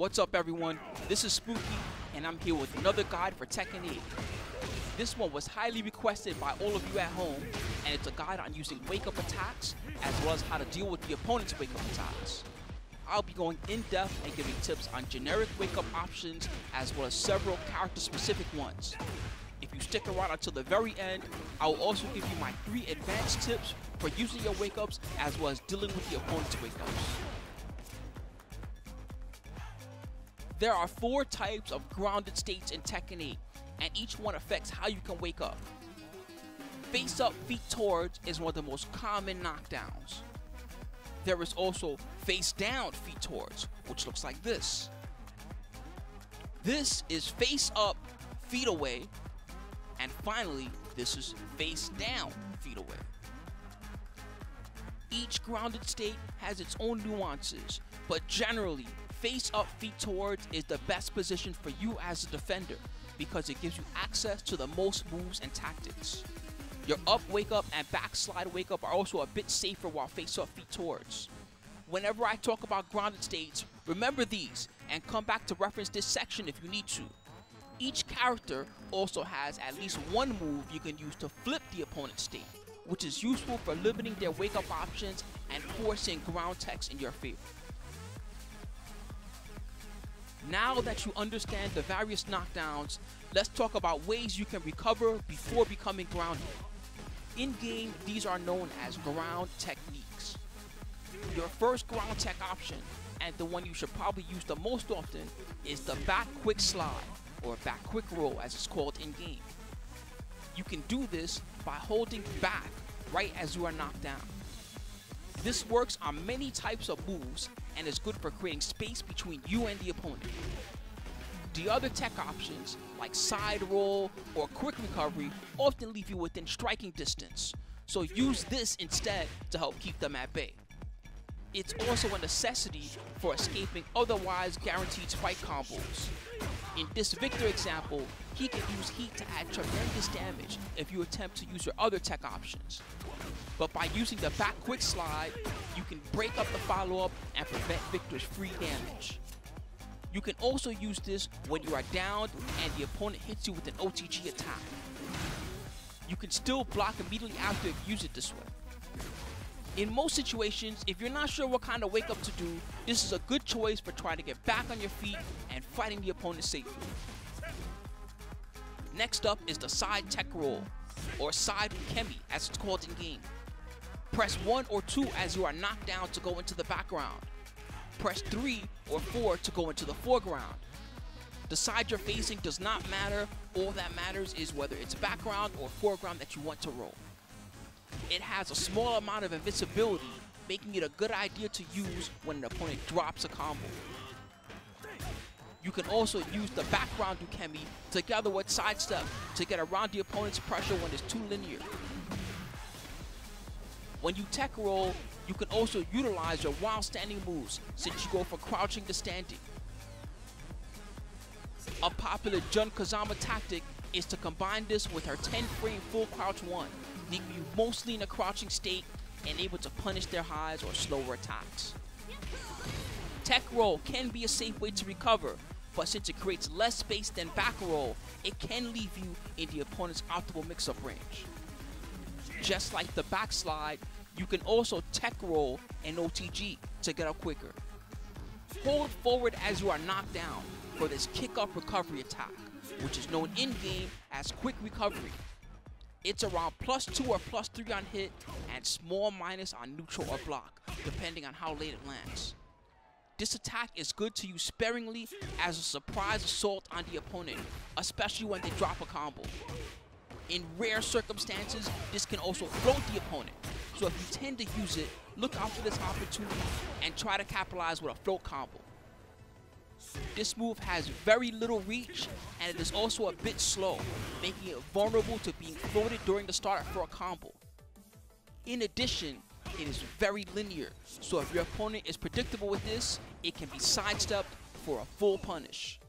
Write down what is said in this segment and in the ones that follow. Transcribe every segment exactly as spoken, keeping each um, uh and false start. What's up, everyone? This is Spooky, and I'm here with another guide for Tekken eight. This one was highly requested by all of you at home, and it's a guide on using wake-up attacks, as well as how to deal with the opponent's wake-up attacks. I'll be going in-depth and giving tips on generic wake-up options, as well as several character-specific ones. If you stick around until the very end, I will also give you my three advanced tips for using your wake-ups, as well as dealing with the opponent's wake-ups. There are four types of grounded states in Tekken eight, and each one affects how you can wake up. Face up, feet towards is one of the most common knockdowns. There is also face down, feet towards, which looks like this. This is face up, feet away, and finally, this is face down, feet away. Each grounded state has its own nuances, but generally, face up, feet towards is the best position for you as a defender because it gives you access to the most moves and tactics. Your up wake up and backslide wake up are also a bit safer while face up, feet towards. Whenever I talk about grounded states, remember these and come back to reference this section if you need to. Each character also has at least one move you can use to flip the opponent's state, which is useful for limiting their wake up options and forcing ground techs in your favor. Now that you understand the various knockdowns, let's talk about ways you can recover before becoming grounded. In game, these are known as ground techniques. Your first ground tech option, and the one you should probably use the most often, is the back quick slide, or back quick roll as it's called in game. You can do this by holding back right as you are knocked down. This works on many types of moves and is good for creating space between you and the opponent. The other tech options, like side roll or quick recovery, often leave you within striking distance, so use this instead to help keep them at bay. It's also a necessity for escaping otherwise guaranteed fight combos. In this Viktor example, he can use heat to add tremendous damage if you attempt to use your other tech options. But by using the back quick slide, you can break up the follow-up and prevent Viktor's free damage. You can also use this when you are downed and the opponent hits you with an O T G attack. You can still block immediately after if you use it this way. In most situations, if you're not sure what kind of wake-up to do, this is a good choice for trying to get back on your feet and fighting the opponent safely. Next up is the side tech roll, or side ukemi as it's called in game. Press one or two as you are knocked down to go into the background. Press three or four to go into the foreground. The side you're facing does not matter, all that matters is whether it's background or foreground that you want to roll. It has a small amount of invincibility, making it a good idea to use when an opponent drops a combo. You can also use the background ukemi together with sidestep to get around the opponent's pressure when it's too linear. When you tech roll, you can also utilize your wild standing moves since you go from crouching to standing. A popular Jun Kazama tactic is to combine this with her ten frame full crouch one, leaving you mostly in a crouching state and able to punish their highs or slower attacks. Tech roll can be a safe way to recover, but since it creates less space than back roll, it can leave you in the opponent's optimal mix-up range. Just like the backslide, you can also tech roll and O T G to get up quicker. Hold forward as you are knocked down for this kick-up recovery attack, which is known in-game as quick recovery. It's around plus two or plus three on hit and small minus on neutral or block, depending on how late it lands. This attack is good to use sparingly as a surprise assault on the opponent, especially when they drop a combo. In rare circumstances, this can also float the opponent, so if you tend to use it, look out for this opportunity and try to capitalize with a float combo. This move has very little reach and it is also a bit slow, making it vulnerable to being floated during the start for a combo. In addition, it is very linear, so if your opponent is predictable with this, it can be sidestepped for a full punish.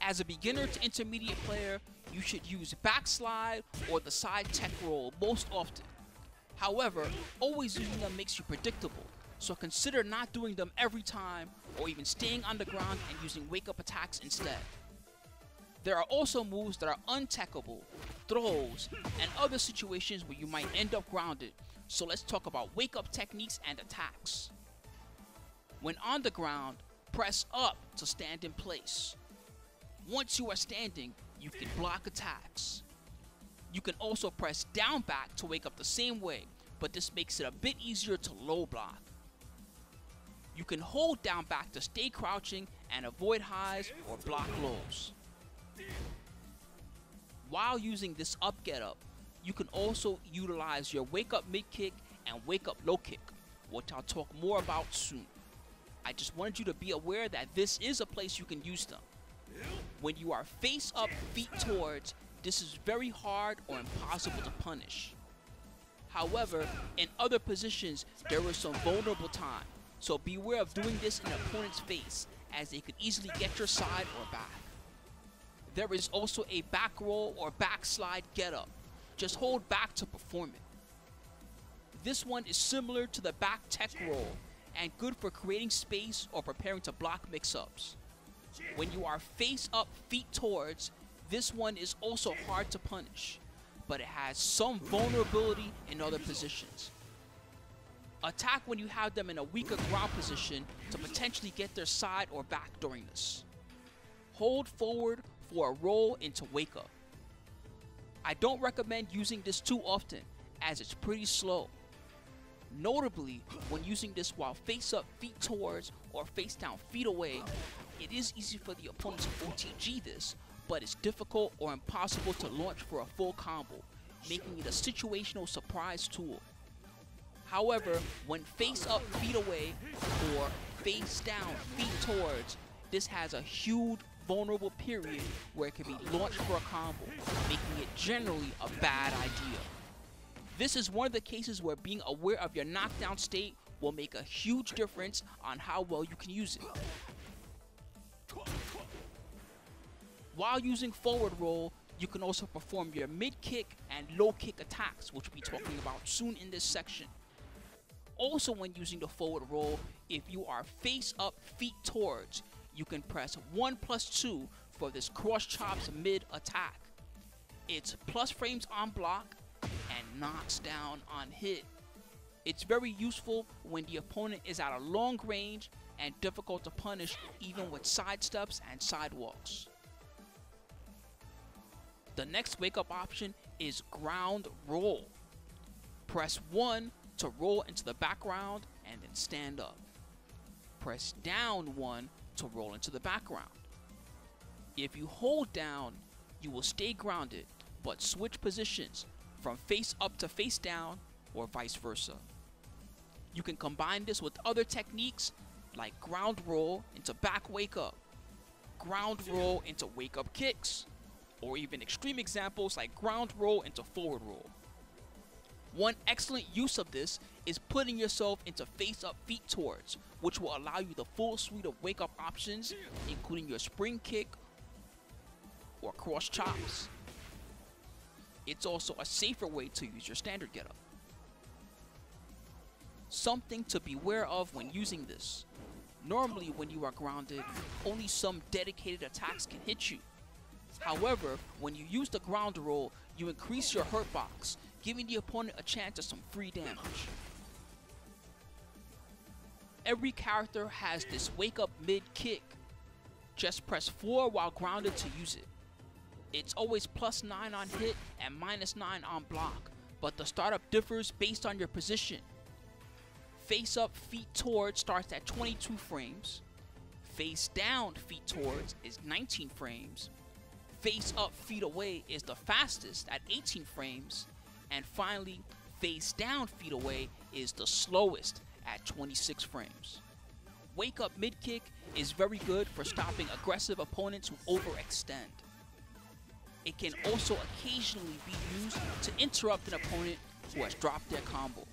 As a beginner to intermediate player, you should use backslide or the side tech roll most often. However, always using them makes you predictable, so consider not doing them every time, or even staying on the ground and using wake-up attacks instead. There are also moves that are untackable, throws, and other situations where you might end up grounded, so let's talk about wake-up techniques and attacks. When on the ground, press up to stand in place. Once you are standing, you can block attacks. You can also press down back to wake up the same way, but this makes it a bit easier to low block. You can hold down back to stay crouching and avoid highs or block lows. While using this up get up, you can also utilize your wake up mid kick and wake up low kick, which I'll talk more about soon. I just wanted you to be aware that this is a place you can use them. When you are face up, feet towards, this is very hard or impossible to punish. However, in other positions, there is some vulnerable time, so beware of doing this in an opponent's face, as they could easily get your side or back. There is also a back roll or backslide get up. Just hold back to perform it. This one is similar to the back tech roll, and good for creating space or preparing to block mix-ups. When you are face up, feet towards, this one is also hard to punish, but it has some vulnerability in other positions. Attack when you have them in a weaker ground position to potentially get their side or back during this. Hold forward for a roll into wake up. I don't recommend using this too often, as it's pretty slow. Notably, when using this while face up, feet towards, or face down, feet away, it is easy for the opponent to O T G this, but it's difficult or impossible to launch for a full combo, making it a situational surprise tool. However, when face up, feet away, or face down, feet towards, this has a huge vulnerable period where it can be launched for a combo, making it generally a bad idea. This is one of the cases where being aware of your knockdown state will make a huge difference on how well you can use it. While using forward roll, you can also perform your mid kick and low kick attacks, which we'll be talking about soon in this section. Also, when using the forward roll, if you are face up, feet towards, you can press one plus two for this cross chops mid attack. It's plus frames on block and knocks down on hit. It's very useful when the opponent is at a long range and difficult to punish, even with sidesteps and sidewalks. The next wake up option is ground roll. Press one to roll into the background and then stand up. Press down one to roll into the background. If you hold down, you will stay grounded, but switch positions from face up to face down or vice versa. You can combine this with other techniques like ground roll into back wake up, ground roll into wake up kicks, or even extreme examples like ground roll into forward roll. One excellent use of this is putting yourself into face up, feet towards, which will allow you the full suite of wake up options, including your spring kick or cross chops. It's also a safer way to use your standard get up. Something to beware of when using this. Normally when you are grounded, only some dedicated attacks can hit you. However, when you use the ground roll, you increase your hurt box, giving the opponent a chance at some free damage. Every character has this wake up mid kick. Just press four while grounded to use it. It's always plus nine on hit and minus nine on block, but the startup differs based on your position. Face up, feet towards starts at twenty-two frames. Face down, feet towards is nineteen frames. Face up, feet away is the fastest at eighteen frames. And finally, face down, feet away is the slowest at twenty-six frames. Wake up mid kick is very good for stopping aggressive opponents who overextend. It can also occasionally be used to interrupt an opponent who has dropped their combo.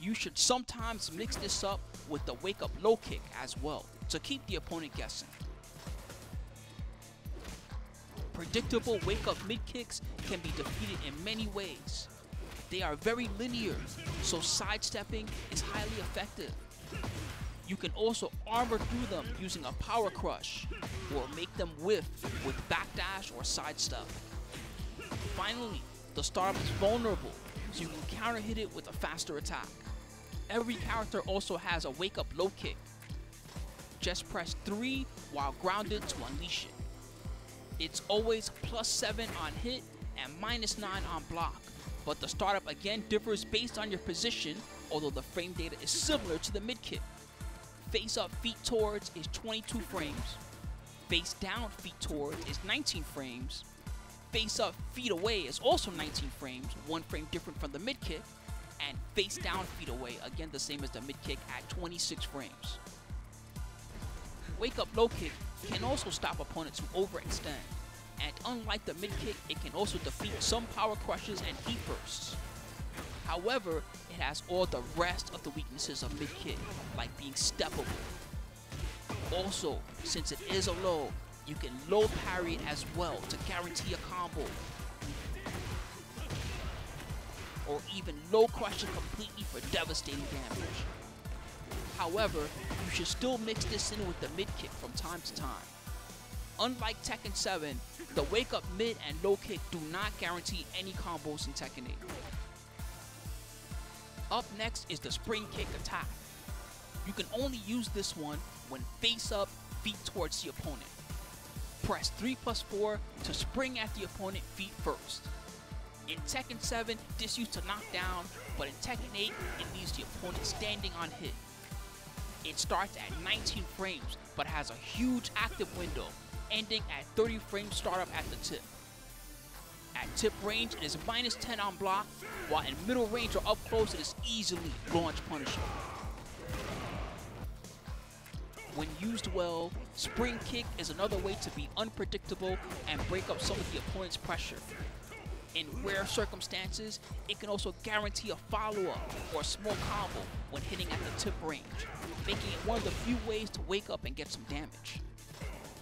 You should sometimes mix this up with the wake up low kick as well to keep the opponent guessing. Predictable wake up mid kicks can be defeated in many ways. They are very linear, so sidestepping is highly effective. You can also armor through them using a power crush, or make them whiff with backdash or sidestep. Finally, the star is vulnerable, so you can counter hit it with a faster attack. Every character also has a wake up low kick. Just press three while grounded to unleash it. It's always plus seven on hit and minus nine on block, but the startup again differs based on your position, although the frame data is similar to the mid kick. Face up feet towards is twenty-two frames, face down feet towards is nineteen frames, face up feet away is also nineteen frames, one frame different from the mid kick, and face down feet away, again the same as the mid kick, at twenty-six frames. Wake up low kick can also stop opponents who overextend, and unlike the mid kick, it can also defeat some power crushes and heat bursts. However, it has all the rest of the weaknesses of mid kick, like being steppable. Also, since it is a low, you can low parry it as well to guarantee a combo, or even low crush it completely for devastating damage. However, you should still mix this in with the mid kick from time to time. Unlike Tekken seven, the wake up mid and low kick do not guarantee any combos in Tekken eight. Up next is the spring kick attack. You can only use this one when face up, feet towards the opponent. Press three plus four to spring at the opponent feet first. In Tekken seven, this used to knock down, but in Tekken eight, it leaves the opponent standing on hit. It starts at nineteen frames, but has a huge active window, ending at thirty frames startup at the tip. At tip range, it is minus ten on block, while in middle range or up close, it is easily launch punishable. When used well, spring kick is another way to be unpredictable and break up some of the opponent's pressure. In rare circumstances, it can also guarantee a follow-up or a small combo when hitting at the tip range, making it one of the few ways to wake up and get some damage.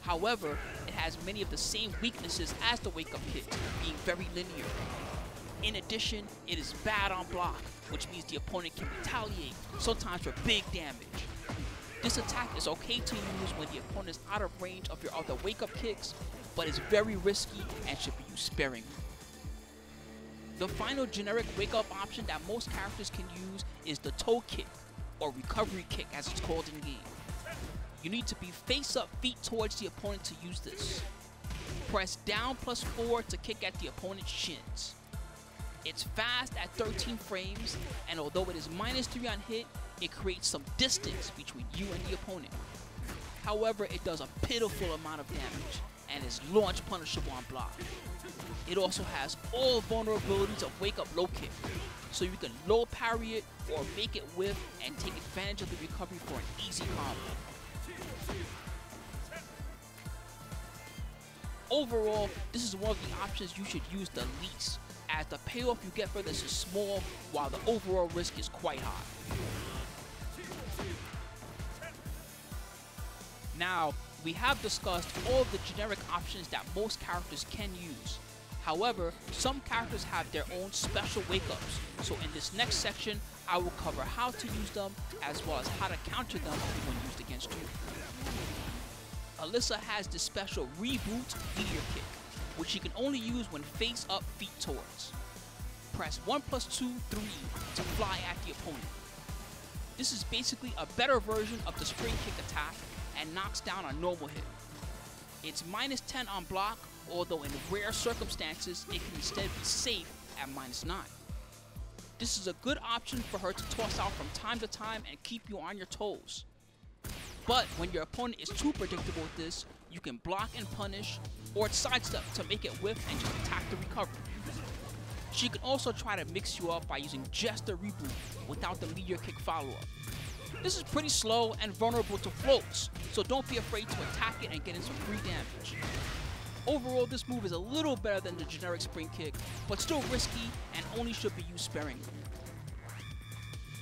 However, it has many of the same weaknesses as the wake-up kick, being very linear. In addition, it is bad on block, which means the opponent can retaliate, sometimes for big damage. This attack is okay to use when the opponent is out of range of your other wake-up kicks, but is very risky and should be used sparingly. The final generic wake-up option that most characters can use is the toe kick, or recovery kick as it's called in game. You need to be face up, feet towards the opponent to use this. Press down plus four to kick at the opponent's shins. It's fast at thirteen frames, and although it is minus three on hit, it creates some distance between you and the opponent. However, it does a pitiful amount of damage and is launch punishable on block. It also has all vulnerabilities of wake up low kick, so you can low parry it or make it whiff and take advantage of the recovery for an easy combo. Overall, this is one of the options you should use the least, as the payoff you get for this is small, while the overall risk is quite high. Now, we have discussed all of the generic options that most characters can use. However, some characters have their own special wake-ups, so in this next section, I will cover how to use them, as well as how to counter them when used against you. Alyssa has this special Reboot Meteor Kick, which you can only use when face up, feet towards. Press one plus two, three to fly at the opponent. This is basically a better version of the spring kick attack and knocks down a normal hit. It's minus ten on block, although in rare circumstances it can instead be safe at minus nine. This is a good option for her to toss out from time to time and keep you on your toes. But when your opponent is too predictable with this, you can block and punish, or sidestep to make it whiff and just attack the recovery. She can also try to mix you up by using just the reboot without the meteor kick follow-up. This is pretty slow and vulnerable to floats, so don't be afraid to attack it and get in some free damage. Overall, this move is a little better than the generic spring kick, but still risky and only should be used sparingly.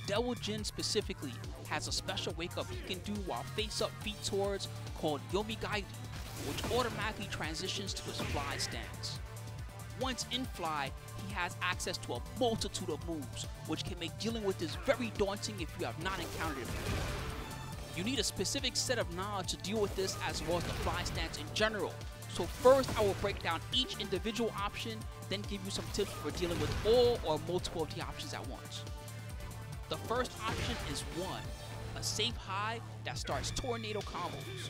Devil Jin specifically has a special wake-up he can do while face-up, feet towards, called Yomigaeri, which automatically transitions to his fly stance. Once in Fly, he has access to a multitude of moves, which can make dealing with this very daunting if you have not encountered it before. You need a specific set of knowledge to deal with this, as well as the Fly stance in general. So first, I will break down each individual option, then give you some tips for dealing with all or multiple of the options at once. The first option is one, a safe high that starts tornado combos.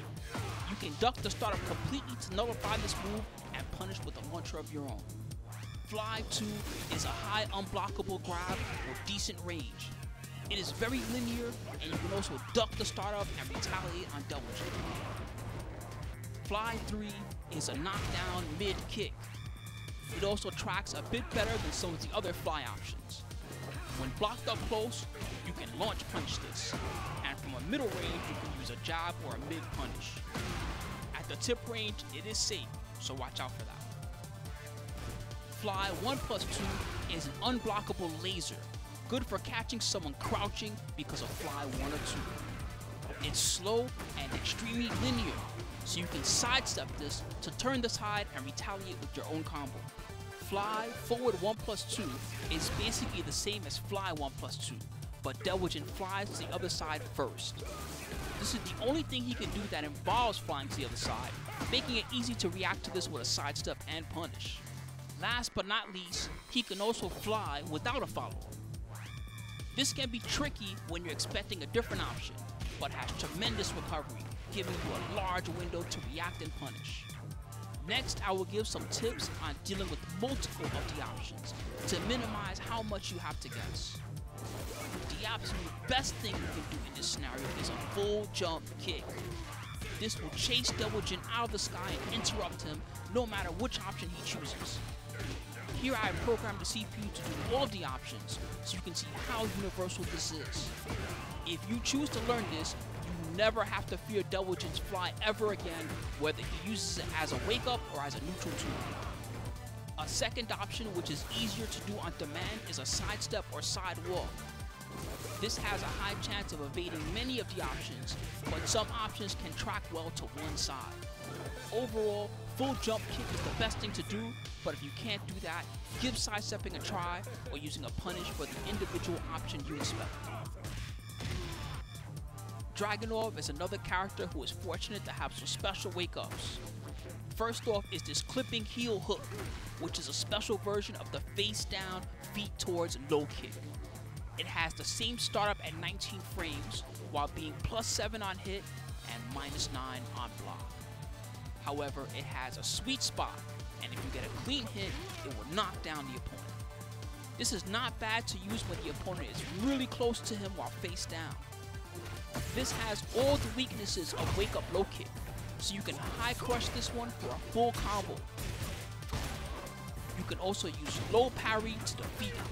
You can duck the startup completely to nullify this move and punish with a launcher of your own. Fly two is a high unblockable grab with decent range. It is very linear, and you can also duck the startup and retaliate on double check. Fly three is a knockdown mid-kick. It also tracks a bit better than some of the other Fly options. When blocked up close, you can launch punch this, and from a middle range, you can use a jab or a mid-punish. At the tip range, it is safe, so watch out for that. Fly one plus two is an unblockable laser. Good for catching someone crouching because of Fly one or two. It's slow and extremely linear, so you can sidestep this to turn this hide and retaliate with your own combo. Fly forward one plus two is basically the same as Fly one plus two, but Devil Jin flies to the other side first. This is the only thing he can do that involves flying to the other side, making it easy to react to this with a sidestep and punish. Last but not least, he can also fly without a follow-up. This can be tricky when you're expecting a different option, but has tremendous recovery, giving you a large window to react and punish. Next, I will give some tips on dealing with multiple of the options to minimize how much you have to guess. The absolute best thing you can do in this scenario is a full jump kick. This will chase Devil Jin out of the sky and interrupt him no matter which option he chooses. Here I have programmed the C P U to do all of the options, so you can see how universal this is. If you choose to learn this, you never have to fear Devil Jin's Fly ever again, whether he uses it as a wake-up or as a neutral tool. A second option, which is easier to do on demand, is a sidestep or sidewalk. This has a high chance of evading many of the options, but some options can track well to one side. Overall, full jump kick is the best thing to do, but if you can't do that, give sidestepping a try or using a punish for the individual option you expect. Dragunov is another character who is fortunate to have some special wake-ups. First off is this clipping heel hook, which is a special version of the face-down, feet-towards low kick. It has the same startup at nineteen frames, while being plus seven on hit and minus nine on block. However, it has a sweet spot, and if you get a clean hit, it will knock down the opponent. This is not bad to use when the opponent is really close to him while face down. This has all the weaknesses of Wake Up Low Kick, so you can high crush this one for a full combo. You can also use low parry to defeat him.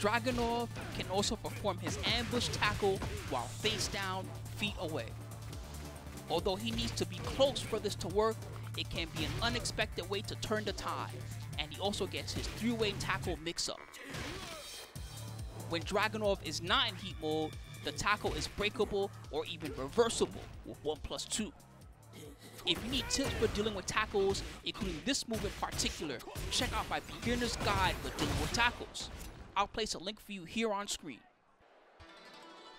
Dragunov can also perform his ambush tackle while face down, feet away. Although he needs to be close for this to work, it can be an unexpected way to turn the tide, and he also gets his three-way tackle mix-up. When Dragunov is not in heat mode, the tackle is breakable or even reversible with one plus two. If you need tips for dealing with tackles, including this move in particular, check out my beginner's guide for dealing with tackles. I'll place a link for you here on screen.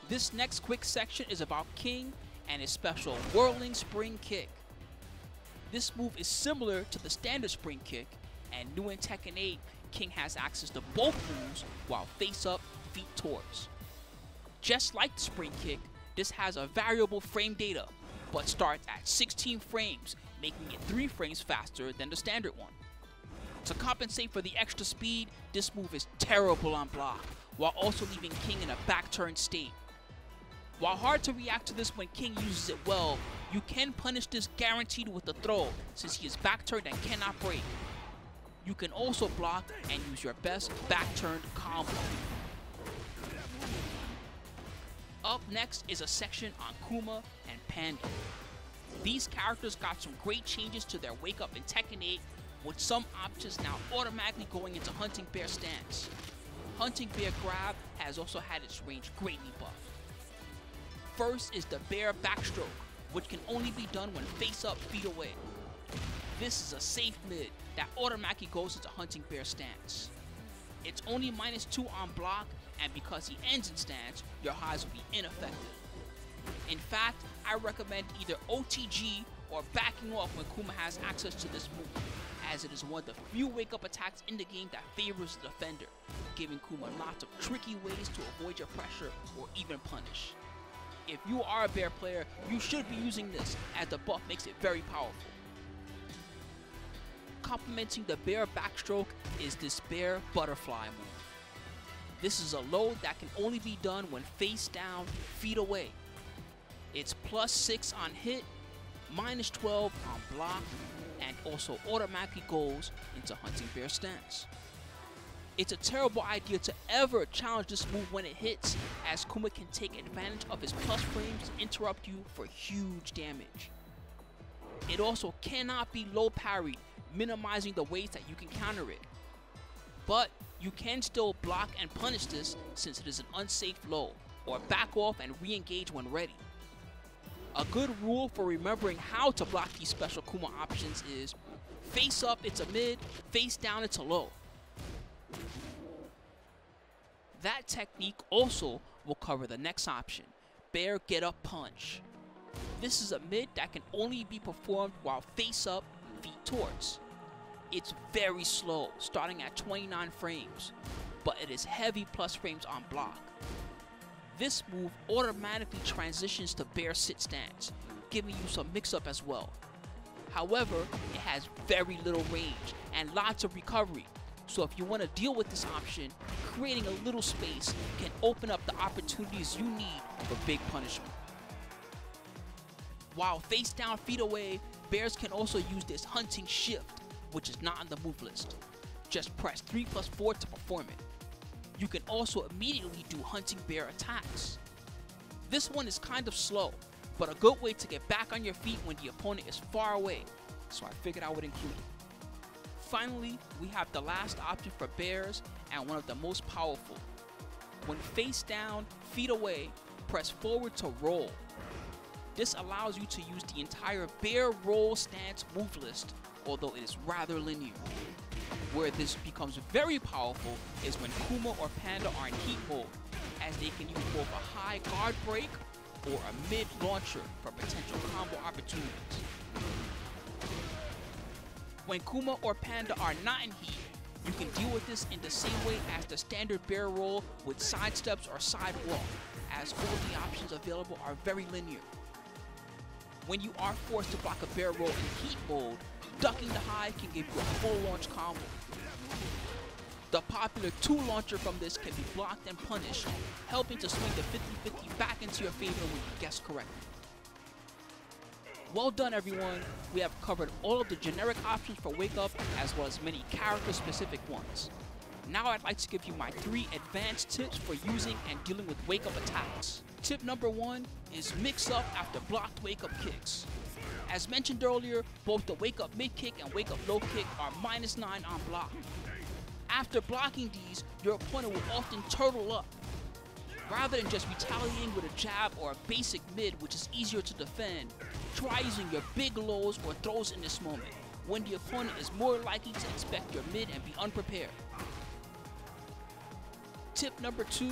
This next quick section is about King and his special whirling spring kick. This move is similar to the standard spring kick, and new in Tekken eight, King has access to both moves while face up, feet towards. Just like the spring kick, this has a variable frame data, but starts at sixteen frames, making it three frames faster than the standard one. To compensate for the extra speed, this move is terrible on block, while also leaving King in a back-turned state. While hard to react to this when King uses it well, you can punish this guaranteed with a throw, since he is back-turned and cannot break. You can also block and use your best back-turned combo. Up next is a section on Kuma and Panda. These characters got some great changes to their wake-up in Tekken eight, with some options now automatically going into Hunting Bear stance. Hunting Bear grab has also had its range greatly buffed. First is the bear backstroke, which can only be done when face up, feet away. This is a safe mid that automatically goes into hunting bear stance. It's only minus two on block, and because he ends in stance, your highs will be ineffective. In fact, I recommend either O T G or backing off when Kuma has access to this move, as it is one of the few wake-up attacks in the game that favors the defender, giving Kuma lots of tricky ways to avoid your pressure or even punish. If you are a bear player, you should be using this, as the buff makes it very powerful. Complementing the bear backstroke is this bear butterfly move. This is a load that can only be done when face down, feet away. It's plus six on hit, minus twelve on block, and also automatically goes into hunting bear stance. It's a terrible idea to ever challenge this move when it hits, as Kuma can take advantage of his plus frames to interrupt you for huge damage. It also cannot be low parried, minimizing the ways that you can counter it. But you can still block and punish this, since it is an unsafe low, or back off and re-engage when ready. A good rule for remembering how to block these special Kuma options is, face up it's a mid, face down it's a low. That technique also will cover the next option, bear get up punch. This is a mid that can only be performed while face up, feet towards. It's very slow, starting at twenty-nine frames, but it is heavy plus frames on block. This move automatically transitions to bear sit stance, giving you some mix-up as well. However, it has very little range and lots of recovery, so if you want to deal with this option, creating a little space can open up the opportunities you need for big punishment. While face down, feet away, bears can also use this hunting shift, which is not on the move list. Just press three plus four to perform it. You can also immediately do hunting bear attacks. This one is kind of slow, but a good way to get back on your feet when the opponent is far away, so I figured I would include it. Finally, we have the last option for bears, and one of the most powerful. When face down, feet away, press forward to roll. This allows you to use the entire bear roll stance move list, although it is rather linear. Where this becomes very powerful is when Kuma or Panda are in heat mode, as they can use both a high guard break or a mid launcher for potential combo opportunities. When Kuma or Panda are not in heat, you can deal with this in the same way as the standard bear roll with side steps or side walk, as all the options available are very linear. When you are forced to block a bear roll in heat mode, ducking the high can give you a full launch combo. The popular two launcher from this can be blocked and punished, helping to swing the fifty fifty back into your favor when you guess correctly. Well done everyone, we have covered all of the generic options for wake up as well as many character specific ones. Now I'd like to give you my three advanced tips for using and dealing with wake up attacks. Tip number one is mix up after blocked wake up kicks. As mentioned earlier, both the wake up mid kick and wake up low kick are minus nine on block. After blocking these, your opponent will often turtle up. Rather than just retaliating with a jab or a basic mid, which is easier to defend, try using your big lows or throws in this moment, when the opponent is more likely to expect your mid and be unprepared. Tip number two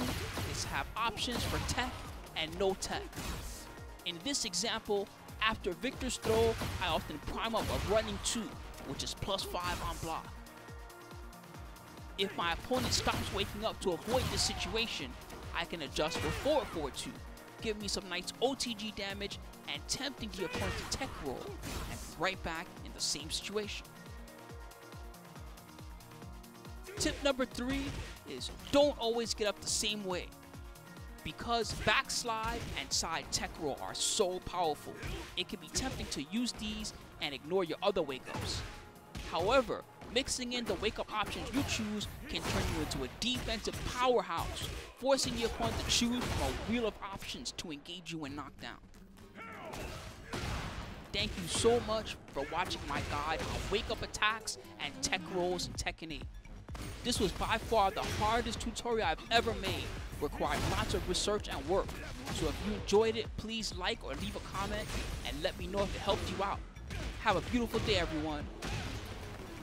is have options for tech and no tech. In this example, after Viktor's throw, I often prime up a running two, which is plus five on block. If my opponent stops waking up to avoid this situation, I can adjust for forward forward two, giving me some nice O T G damage and tempting the opponent to tech roll, and right back in the same situation. Tip number three is don't always get up the same way, because backslide and side tech roll are so powerful, it can be tempting to use these and ignore your other wake-ups. However, mixing in the wake-up options you choose can turn you into a defensive powerhouse, forcing your opponent to choose from a wheel of options to engage you and knock down. Thank you so much for watching my guide on wake-up attacks and tech rolls in Tekken eight. This was by far the hardest tutorial I've ever made. Required lots of research and work. So if you enjoyed it, please like or leave a comment and let me know if it helped you out. Have a beautiful day, everyone.